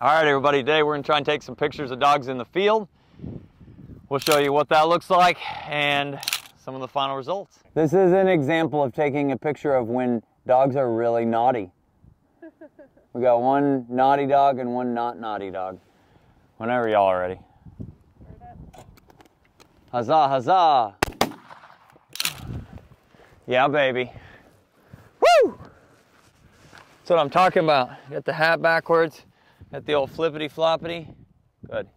All right, everybody, today we're going to try and take some pictures of dogs in the field. We'll show you what that looks like and some of the final results. This is an example of taking a picture of when dogs are really naughty. We got one naughty dog and one not naughty dog. Whenever y'all are ready. Huzzah, huzzah. Yeah, baby. Woo! That's what I'm talking about. Got the hat backwards. Got the old flippity floppity. Good.